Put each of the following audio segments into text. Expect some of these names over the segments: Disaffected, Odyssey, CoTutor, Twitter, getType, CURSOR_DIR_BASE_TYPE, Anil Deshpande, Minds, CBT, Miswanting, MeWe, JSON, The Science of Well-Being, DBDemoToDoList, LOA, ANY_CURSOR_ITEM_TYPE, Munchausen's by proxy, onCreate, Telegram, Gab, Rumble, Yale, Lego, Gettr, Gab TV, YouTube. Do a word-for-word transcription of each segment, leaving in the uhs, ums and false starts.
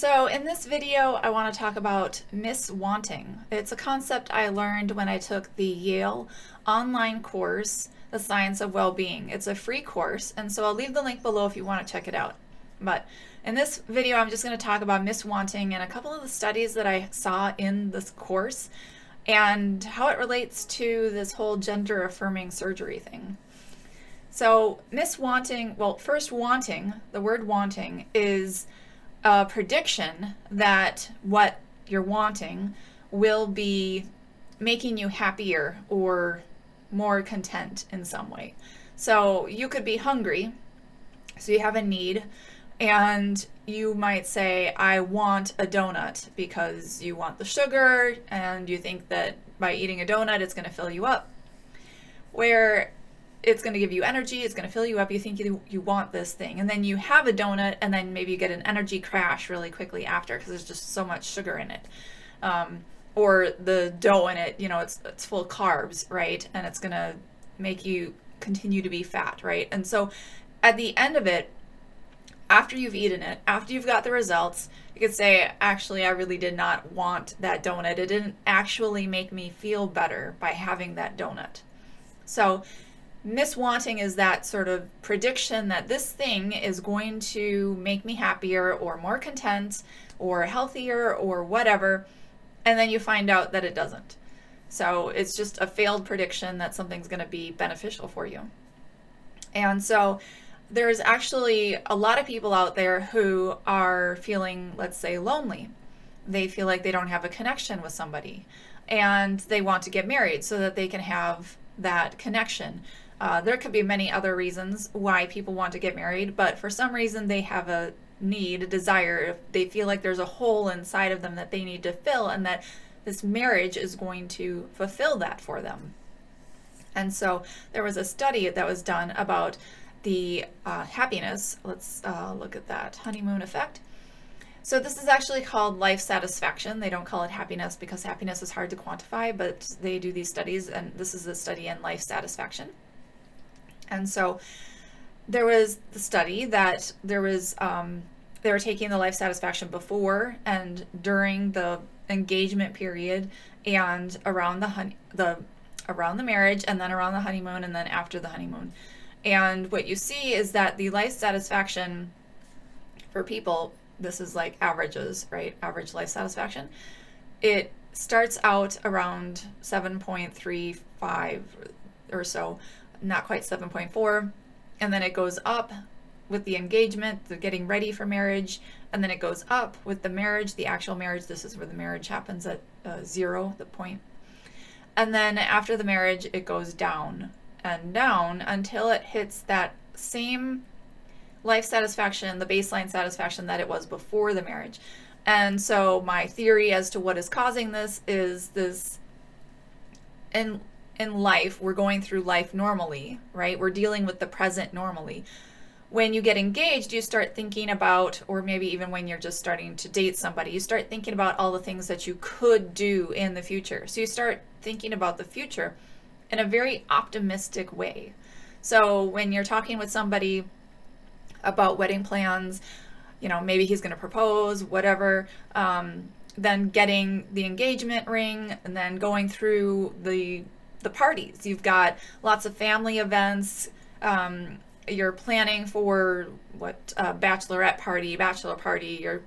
So in this video, I want to talk about miswanting. It's a concept I learned when I took the Yale online course, The Science of Well-Being. It's a free course, and so I'll leave the link below if you want to check it out. But in this video, I'm just going to talk about miswanting and a couple of the studies that I saw in this course and how it relates to this whole gender-affirming surgery thing. So miswanting, well, first wanting, the word wanting is a prediction that what you're wanting will be making you happier or more content in some way. So you could be hungry, so you have a need, and you might say, I want a donut, because you want the sugar and you think that by eating a donut it's going to fill you up. Where it's going to give you energy, it's going to fill you up, you think you, you want this thing, and then you have a donut, and then maybe you get an energy crash really quickly after because there's just so much sugar in it. Um, or the dough in it, you know, it's, it's full of carbs, right? And it's going to make you continue to be fat, right? And so at the end of it, after you've eaten it, after you've got the results, you could say, actually, I really did not want that donut. It didn't actually make me feel better by having that donut. So miswanting is that sort of prediction that this thing is going to make me happier or more content or healthier or whatever, and then you find out that it doesn't. So it's just a failed prediction that something's going to be beneficial for you. And so there's actually a lot of people out there who are feeling, let's say, lonely. They feel like they don't have a connection with somebody, and they want to get married so that they can have that connection. Uh, there could be many other reasons why people want to get married, but for some reason they have a need, a desire. They feel like there's a hole inside of them that they need to fill, and that this marriage is going to fulfill that for them. And so there was a study that was done about the uh, happiness. Let's uh, look at that honeymoon effect. So this is actually called life satisfaction. They don't call it happiness because happiness is hard to quantify, but they do these studies, and this is a study in life satisfaction. And so there was the study that there was, um, they were taking the life satisfaction before and during the engagement period and around the, hun the, around the marriage, and then around the honeymoon, and then after the honeymoon. And what you see is that the life satisfaction for people, this is like averages, right? Average life satisfaction. It starts out around seven point three five or so, not quite seven point four. And then it goes up with the engagement, the getting ready for marriage. And then it goes up with the marriage, the actual marriage. This is where the marriage happens at uh, zero, the point. And then after the marriage, it goes down and down until it hits that same life satisfaction, the baseline satisfaction that it was before the marriage. And so my theory as to what is causing this is this, in in life, we're going through life normally, right? We're dealing with the present normally. When you get engaged, you start thinking about, or maybe even when you're just starting to date somebody, you start thinking about all the things that you could do in the future. So you start thinking about the future in a very optimistic way. So when you're talking with somebody about wedding plans, you know, maybe he's going to propose, whatever, um, then getting the engagement ring, and then going through the the parties. You've got lots of family events, um, you're planning for what, uh, bachelorette party, bachelor party, you're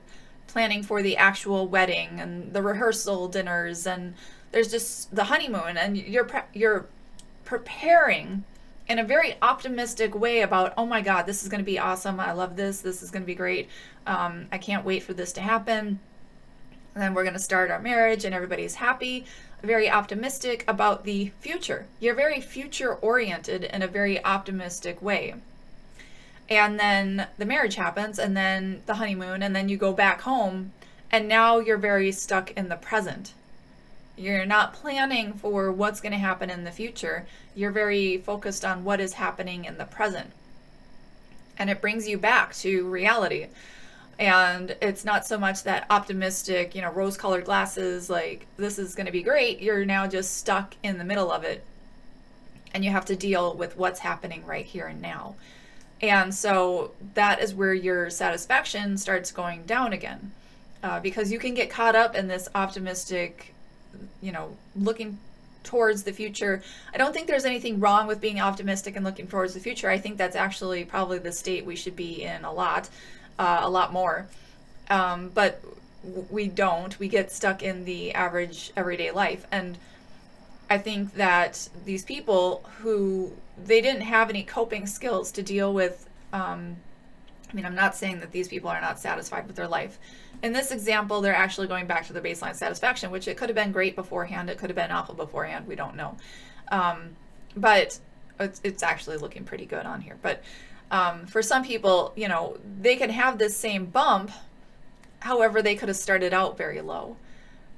planning for the actual wedding and the rehearsal dinners, and there's just the honeymoon, and you're, pre you're preparing in a very optimistic way about, oh my God, this is going to be awesome. I love this. This is going to be great. Um, I can't wait for this to happen. And then we're going to start our marriage, and everybody's happy, very optimistic about the future. You're very future oriented in a very optimistic way. And then the marriage happens, and then the honeymoon, and then you go back home, and now you're very stuck in the present. You're not planning for what's going to happen in the future. You're very focused on what is happening in the present. And it brings you back to reality. And it's not so much that optimistic, you know, rose-colored glasses, like, this is going to be great. You're now just stuck in the middle of it. And you have to deal with what's happening right here and now. And so that is where your satisfaction starts going down again. uh, because you can get caught up in this optimistic, you know, looking towards the future. I don't think there's anything wrong with being optimistic and looking towards the future. I think that's actually probably the state we should be in a lot, uh, a lot more. Um, but we don't. We get stuck in the average everyday life. And I think that these people who, they didn't have any coping skills to deal with, um, I mean, I'm not saying that these people are not satisfied with their life. In this example, they're actually going back to their baseline satisfaction, which it could have been great beforehand. It could have been awful beforehand. We don't know. Um, but it's, it's actually looking pretty good on here. But um, for some people, you know, they can have this same bump. However, they could have started out very low.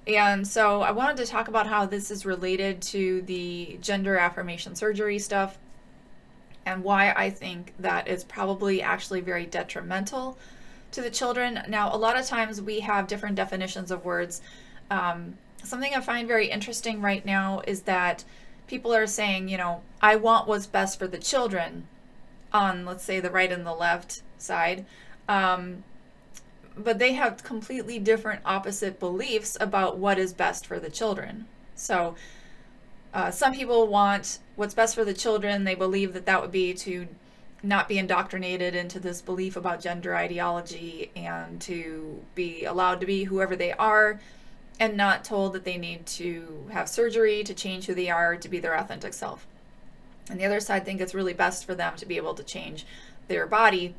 And so I wanted to talk about how this is related to the gender affirmation surgery stuff, and why I think that it's probably actually very detrimental to the children. Now, a lot of times we have different definitions of words. Um, something I find very interesting right now is that people are saying, you know, I want what's best for the children on, let's say, the right and the left side. Um, but they have completely different opposite beliefs about what is best for the children. So uh, some people want what's best for the children. They believe that that would be to not be indoctrinated into this belief about gender ideology and to be allowed to be whoever they are and not told that they need to have surgery to change who they are to be their authentic self. And the other side think it's really best for them to be able to change their body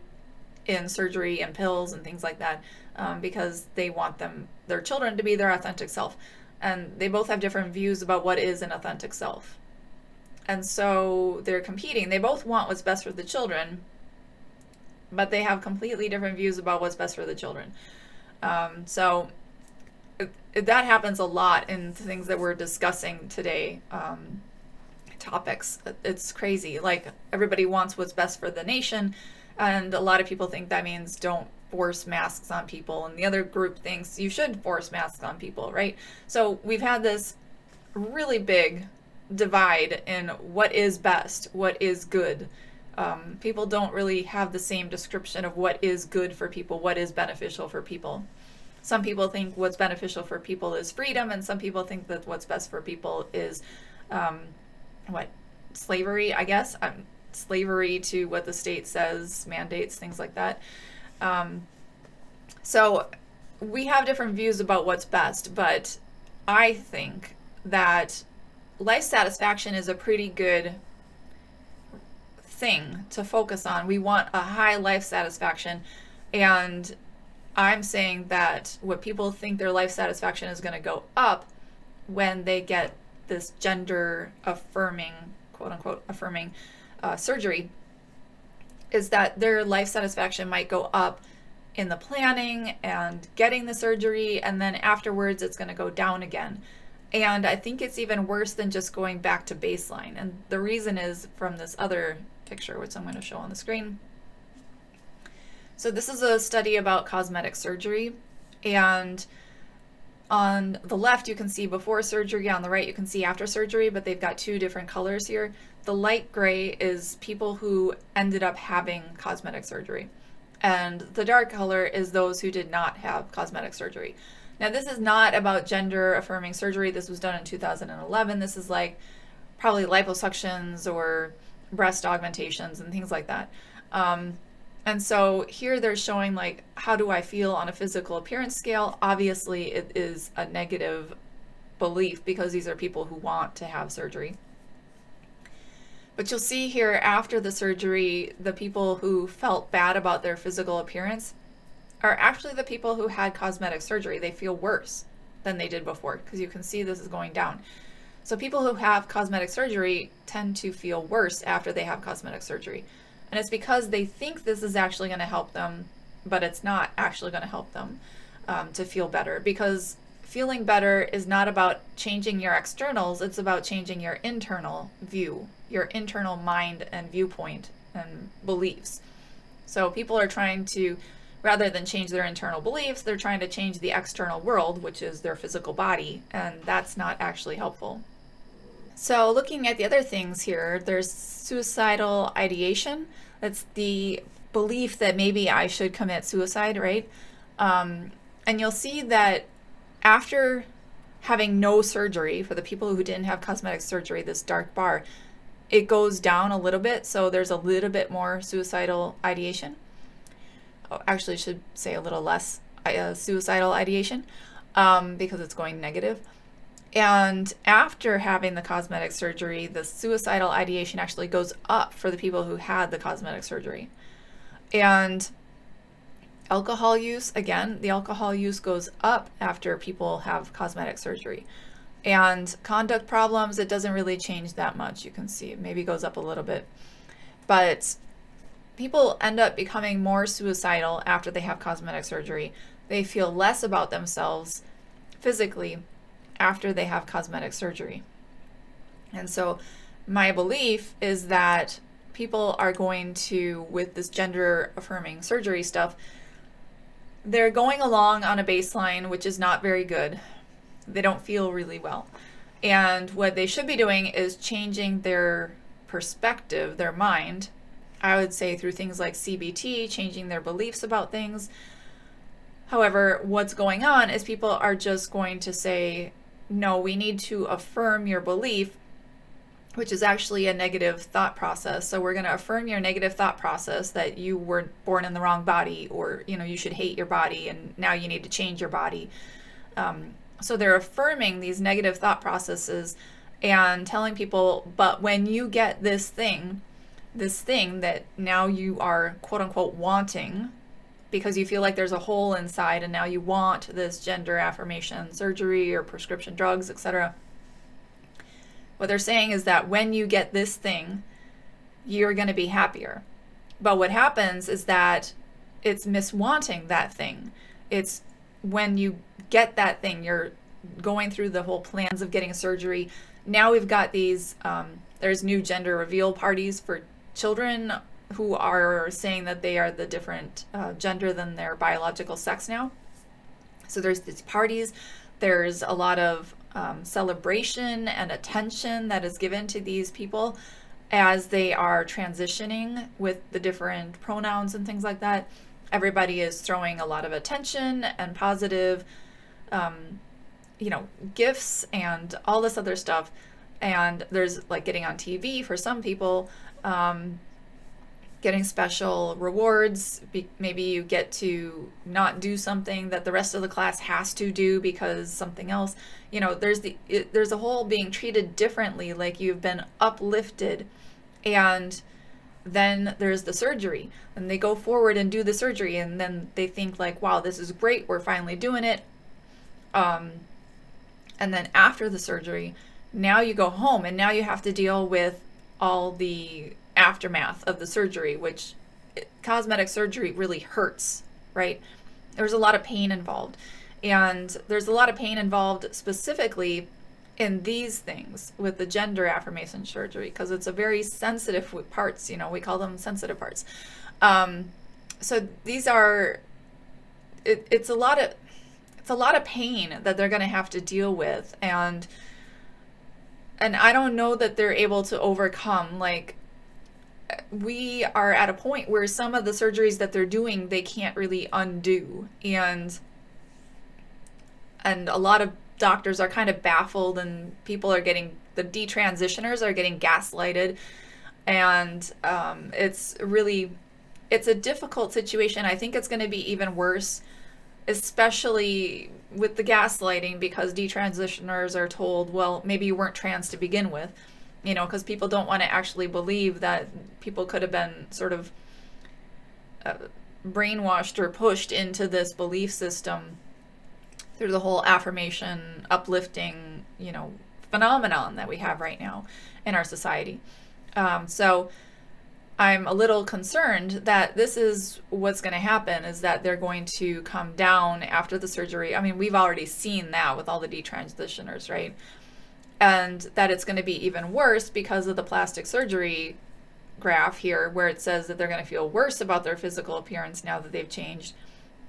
in surgery and pills and things like that, um, because they want them, their children, to be their authentic self. And they both have different views about what is an authentic self. And so they're competing. They both want what's best for the children, but they have completely different views about what's best for the children. Um, so it, it, that happens a lot in things that we're discussing today, um, topics. It's crazy. Like, everybody wants what's best for the nation, and a lot of people think that means don't force masks on people, and the other group thinks you should force masks on people, right? So we've had this really big divide in what is best, what is good. Um, people don't really have the same description of what is good for people, what is beneficial for people. Some people think what's beneficial for people is freedom, and some people think that what's best for people is, um, what, slavery, I guess? Um, slavery to what the state says, mandates, things like that. Um, so we have different views about what's best, but I think that life satisfaction is a pretty good thing to focus on. We want a high life satisfaction, and I'm saying that what people think their life satisfaction is going to go up when they get this gender affirming, quote unquote affirming uh, surgery, is that their life satisfaction might go up in the planning and getting the surgery, and then afterwards it's going to go down again. And I think it's even worse than just going back to baseline. And the reason is from this other picture, which I'm going to show on the screen. So this is a study about cosmetic surgery. And on the left, you can see before surgery. On the right, you can see after surgery. But they've got two different colors here. The light gray is people who ended up having cosmetic surgery. And the dark color is those who did not have cosmetic surgery. Now, this is not about gender affirming surgery. This was done in two thousand eleven. This is like probably liposuctions or breast augmentations and things like that. Um, and so here they're showing, like, how do I feel on a physical appearance scale? Obviously, it is a negative belief because these are people who want to have surgery. But you'll see here after the surgery, the people who felt bad about their physical appearance are actually the people who had cosmetic surgery. They feel worse than they did before, because you can see this is going down. So people who have cosmetic surgery tend to feel worse after they have cosmetic surgery. And it's because they think this is actually going to help them, but it's not actually going to help them um, to feel better, because feeling better is not about changing your externals. It's about changing your internal view, your internal mind and viewpoint and beliefs. So people are trying to, rather than change their internal beliefs, they're trying to change the external world, which is their physical body, and that's not actually helpful. So looking at the other things here, there's suicidal ideation. That's the belief that maybe I should commit suicide, right? Um, And you'll see that after having no surgery, for the people who didn't have cosmetic surgery, this dark bar, it goes down a little bit. So there's a little bit more suicidal ideation. Oh, actually, I should say a little less uh, suicidal ideation um, because it's going negative. And after having the cosmetic surgery, the suicidal ideation actually goes up for the people who had the cosmetic surgery. And alcohol use, again, the alcohol use goes up after people have cosmetic surgery. And conduct problems, it doesn't really change that much. You can see it maybe goes up a little bit. But people end up becoming more suicidal after they have cosmetic surgery. They feel less about themselves physically after they have cosmetic surgery. And so my belief is that people are going to, with this gender affirming surgery stuff, they're going along on a baseline which is not very good. They don't feel really well. And what they should be doing is changing their perspective, their mind, I would say through things like C B T, changing their beliefs about things. However, what's going on is people are just going to say, no, we need to affirm your belief, which is actually a negative thought process. So we're going to affirm your negative thought process that you were born in the wrong body, or, you know, you should hate your body and now you need to change your body. Um, so they're affirming these negative thought processes and telling people, but when you get this thing, this thing that now you are quote unquote wanting, because you feel like there's a hole inside and now you want this gender affirmation surgery or prescription drugs, et cetera. What they're saying is that when you get this thing, you're going to be happier. But what happens is that it's miswanting that thing. It's when you get that thing, you're going through the whole plans of getting surgery. Now we've got these, um, there's new gender reveal parties for children who are saying that they are the different uh, gender than their biological sex now. So there's these parties, there's a lot of um, celebration and attention that is given to these people as they are transitioning with the different pronouns and things like that. Everybody is throwing a lot of attention and positive, um, you know, gifts and all this other stuff. And there's like getting on T V for some people, um, getting special rewards. Maybe you get to not do something that the rest of the class has to do because something else, you know, there's the, it, there's a whole being treated differently, like you've been uplifted. And then there's the surgery, and they go forward and do the surgery. And then they think like, wow, this is great. We're finally doing it. Um, and then after the surgery, now you go home and now you have to deal with all the aftermath of the surgery, which cosmetic surgery really hurts, right? There's a lot of pain involved, and there's a lot of pain involved specifically in these things with the gender affirmation surgery, because it's a very sensitive parts, you know, we call them sensitive parts. Um, so these are, it, it's a lot of, it's a lot of pain that they're going to have to deal with. And, and I don't know that they're able to overcome, like, we are at a point where some of the surgeries that they're doing, they can't really undo. And, and a lot of doctors are kind of baffled, and people are getting, the detransitioners are getting gaslighted. And um, it's really, it's a difficult situation. I think it's going to be even worse, especially with the gaslighting, because detransitioners are told, well, maybe you weren't trans to begin with. You know, because people don't want to actually believe that people could have been sort of uh, brainwashed or pushed into this belief system through the whole affirmation, uplifting, you know, phenomenon that we have right now in our society. Um, so I'm a little concerned that this is what's going to happen, is that they're going to come down after the surgery. I mean, we've already seen that with all the detransitioners, right? And that it's going to be even worse because of the plastic surgery graph here, where it says that they're going to feel worse about their physical appearance now that they've changed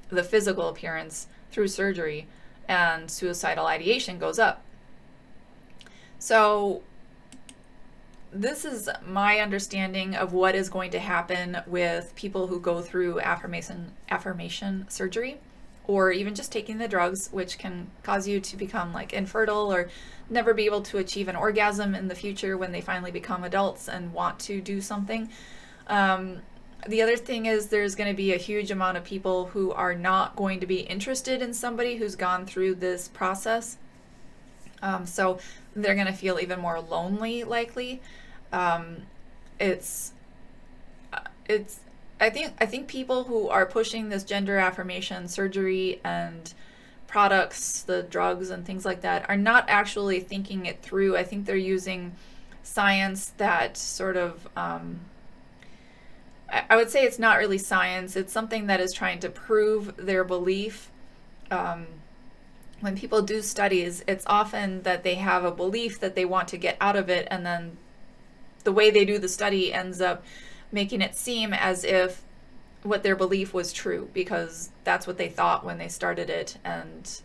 the physical appearance through surgery, and suicidal ideation goes up. So this is my understanding of what is going to happen with people who go through affirmation affirmation surgery, or even just taking the drugs, which can cause you to become like infertile or never be able to achieve an orgasm in the future when they finally become adults and want to do something. Um, the other thing is there's going to be a huge amount of people who are not going to be interested in somebody who's gone through this process. Um, so they're going to feel even more lonely, likely. Um, it's, it's, I think, I think people who are pushing this gender affirmation surgery and products, the drugs and things like that, are not actually thinking it through. I think they're using science that sort of, um, I would say it's not really science. It's something that is trying to prove their belief. Um, when people do studies, it's often that they have a belief that they want to get out of it, and then the way they do the study ends up making it seem as if what their belief was true, because that's what they thought when they started it, and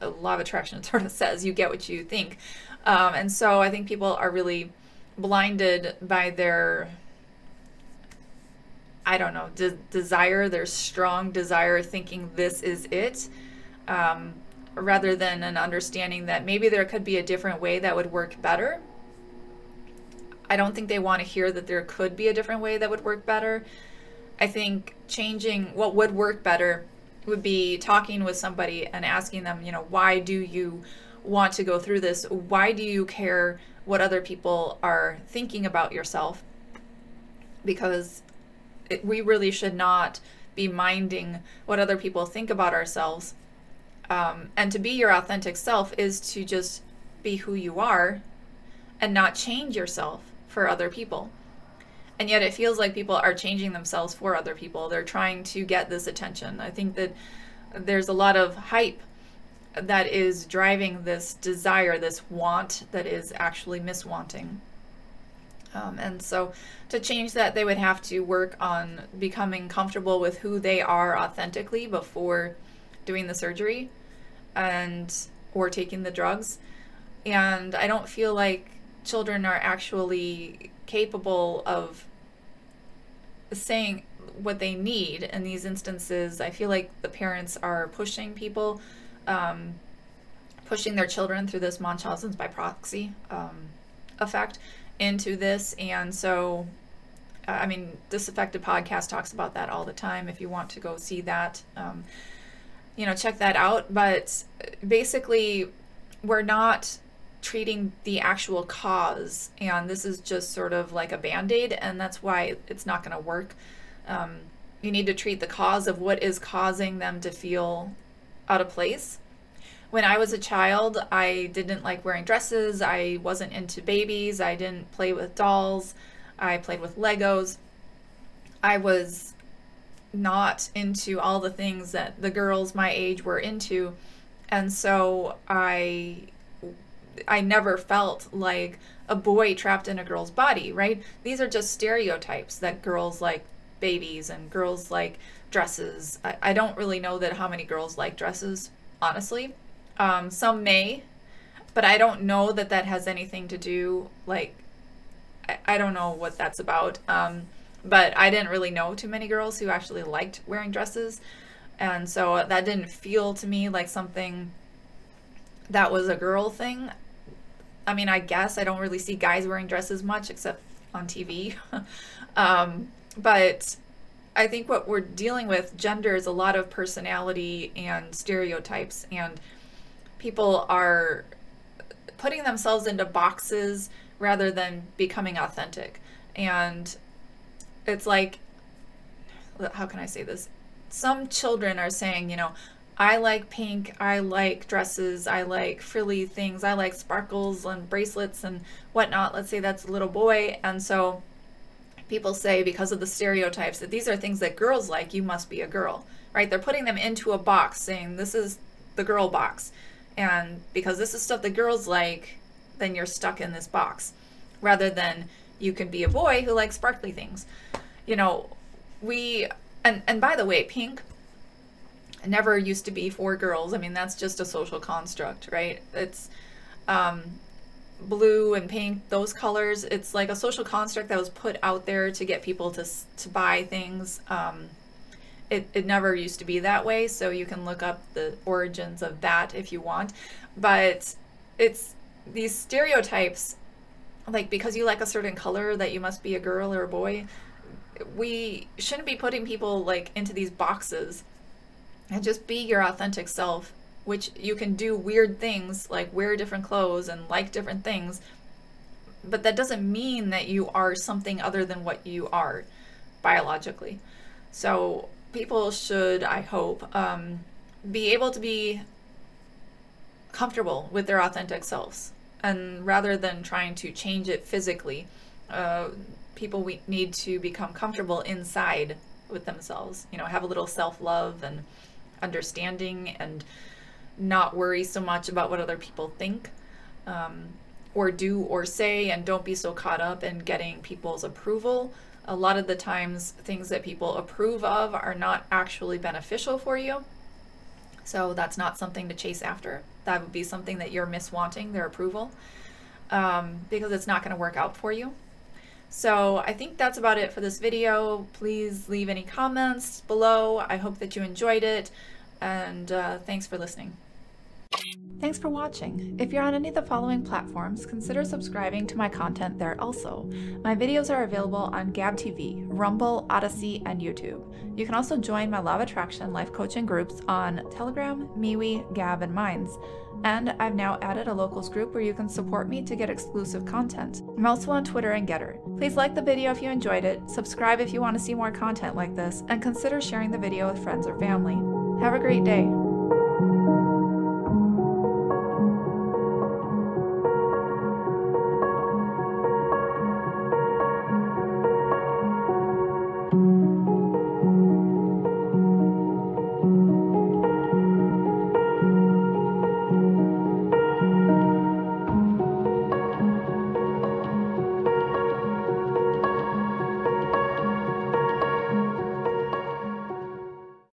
the law of attraction sort of says you get what you think. Um, and so I think people are really blinded by their, I don't know, de desire, their strong desire, thinking this is it, um, rather than an understanding that maybe there could be a different way that would work better. I don't think they want to hear that there could be a different way that would work better. I think changing what would work better would be talking with somebody and asking them, you know, why do you want to go through this? Why do you care what other people are thinking about yourself? Because It, we really should not be minding what other people think about ourselves. Um, and to be your authentic self is to just be who you are and not change yourself for other people. And yet it feels like people are changing themselves for other people. They're trying to get this attention. I think that there's a lot of hype that is driving this desire, this want that is actually miswanting. Um, and so to change that, they would have to work on becoming comfortable with who they are authentically before doing the surgery and or taking the drugs. And I don't feel like children are actually capable of saying what they need in these instances. I feel like the parents are pushing people, um, pushing their children through this Munchausen's by proxy um, effect into this. And so, I mean, Disaffected podcast talks about that all the time. If you want to go see that, um, you know, check that out. But basically, we're not treating the actual cause, and this is just sort of like a Band-Aid, and that's why it's not going to work. Um, you need to treat the cause of what is causing them to feel out of place. When I was a child, I didn't like wearing dresses, I wasn't into babies, I didn't play with dolls, I played with Legos. I was not into all the things that the girls my age were into, and so I, I never felt like a boy trapped in a girl's body, right? These are just stereotypes that girls like babies and girls like dresses. I, I don't really know that how many girls like dresses, honestly. Um, some may, but I don't know that that has anything to do, like, I, I don't know what that's about, um, but I didn't really know too many girls who actually liked wearing dresses, and so that didn't feel to me like something that was a girl thing. I mean, I guess I don't really see guys wearing dresses much, except on T V, um, but I think what we're dealing with, gender, is a lot of personality and stereotypes, and people are putting themselves into boxes rather than becoming authentic. And it's like, how can I say this? Some children are saying, you know, I like pink, I like dresses, I like frilly things, I like sparkles and bracelets and whatnot. Let's say that's a little boy. And so people say, because of the stereotypes, that these are things that girls like, you must be a girl, right? They're putting them into a box, saying this is the girl box. And because this is stuff that girls like, then you're stuck in this box, rather than you can be a boy who likes sparkly things. You know, we, and, and by the way, pink never used to be for girls. I mean, that's just a social construct, right? It's um, blue and pink, those colors, it's like a social construct that was put out there to get people to, to buy things. Um, it, it never used to be that way, so you can look up the origins of that if you want. But it's these stereotypes, like because you like a certain color that you must be a girl or a boy. We shouldn't be putting people like into these boxes, and just be your authentic self, which you can do weird things like wear different clothes and like different things, but that doesn't mean that you are something other than what you are biologically. So people should, I hope, um, be able to be comfortable with their authentic selves, and rather than trying to change it physically, uh, people we need to become comfortable inside with themselves, you know, have a little self-love and understanding, and not worry so much about what other people think um, or do or say, and don't be so caught up in getting people's approval. A lot of the times things that people approve of are not actually beneficial for you, so that's not something to chase after. That would be something that you're miswanting, their approval, um, because it's not going to work out for you. So I think that's about it for this video. Please leave any comments below. I hope that you enjoyed it, and uh, thanks for listening. Thanks for watching. If you're on any of the following platforms, consider subscribing to my content there also. My videos are available on Gab T V, Rumble, Odyssey, and YouTube. You can also join my Law of Attraction life coaching groups on Telegram, MeWe, Gab, and Minds. And I've now added a locals group where you can support me to get exclusive content. I'm also on Twitter and Gettr. Please like the video if you enjoyed it, subscribe if you want to see more content like this, and consider sharing the video with friends or family. Have a great day.